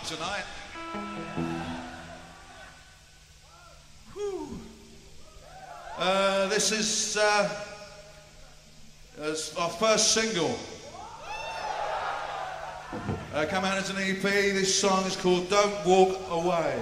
out tonight. This is our first single. Come out as an EP. This song is called Don't Walk Away.